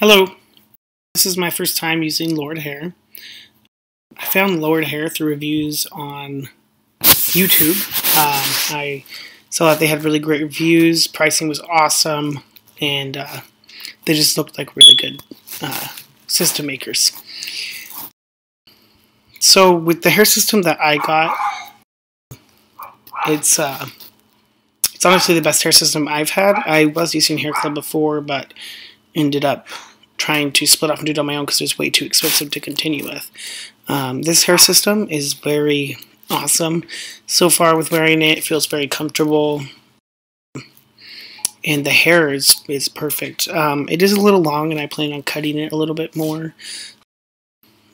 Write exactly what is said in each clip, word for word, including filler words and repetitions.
Hello, this is my first time using Lordhair. I found Lordhair through reviews on YouTube. Um, I saw that they had really great reviews, pricing was awesome, and uh, they just looked like really good uh, system makers. So with the hair system that I got, it's uh, it's honestly the best hair system I've had. I was using Hair Club before, but ended up trying to split off and do it on my own because it was way too expensive to continue with. Um, this hair system is very awesome. So far with wearing it, it feels very comfortable. And the hair is, is perfect. Um, it is a little long and I plan on cutting it a little bit more.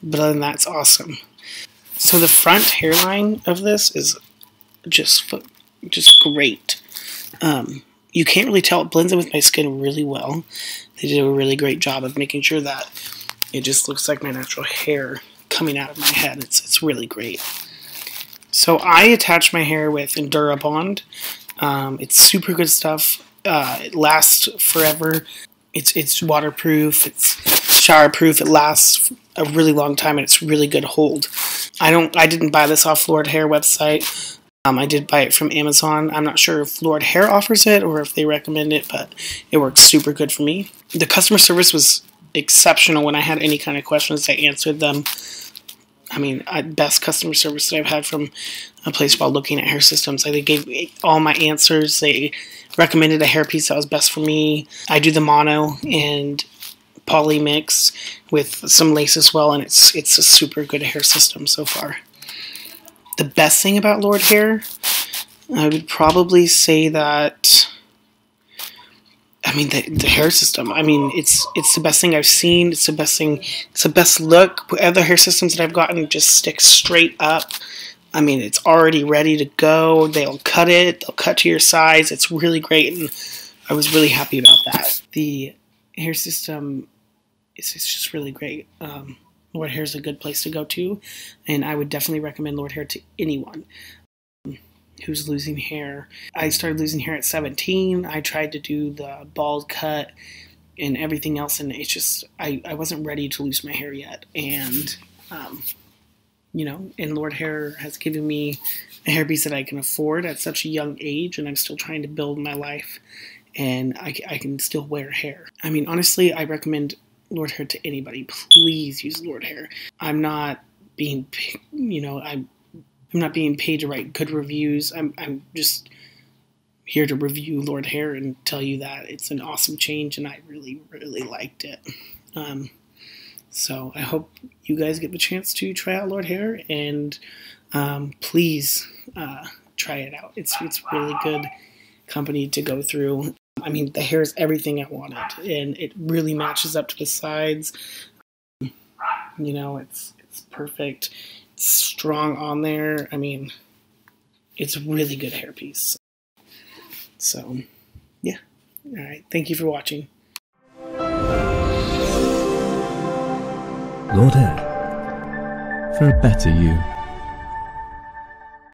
But other than that, it's awesome. So the front hairline of this is just, just great. Um, You can't really tell. It blends in with my skin really well. They did a really great job of making sure that it just looks like my natural hair coming out of my head. It's, it's really great. So I attach my hair with Endura Bond. Um, it's super good stuff. Uh, it lasts forever. It's, it's waterproof. It's showerproof. It lasts a really long time, and it's really good hold. I don't. I didn't buy this off Lordhair website. Um, I did buy it from Amazon. I'm not sure if Lordhair offers it or if they recommend it, but it works super good for me. The customer service was exceptional. When I had any kind of questions, they answered them. I mean, I, best customer service that I've had from a place while looking at hair systems. Like, they gave me all my answers. They recommended a hairpiece that was best for me. I do the mono and poly mix with some lace as well, and it's it's a super good hair system so far. The best thing about Lordhair, I would probably say that, I mean, the, the hair system, I mean, it's it's the best thing I've seen, it's the best thing, it's the best look. Other hair systems that I've gotten just stick straight up. I mean, it's already ready to go, they'll cut it, they'll cut to your size, it's really great, and I was really happy about that. The hair system, it's, it's just really great. Um, Lordhair is a good place to go to, and I would definitely recommend Lordhair to anyone who's losing hair. I started losing hair at seventeen. I tried to do the bald cut and everything else, and it's just, I, I wasn't ready to lose my hair yet. And, um, you know, and Lordhair has given me a hairpiece that I can afford at such a young age, and I'm still trying to build my life, and I, I can still wear hair. I mean, honestly, I recommend Lordhair to anybody. Please use Lordhair. I'm not being, you know, I'm, I'm not being paid to write good reviews. I'm, I'm just here to review Lordhair and tell you that it's an awesome change, and I really, really liked it. Um, so I hope you guys get the chance to try out Lordhair, and um, please uh, try it out. It's it's really good company to go through. I mean, the hair is everything I wanted, and it really matches up to the sides. You know, it's it's perfect. It's strong on there. I mean, it's a really good hairpiece. So, yeah. All right. Thank you for watching. Lordhair, for a better you.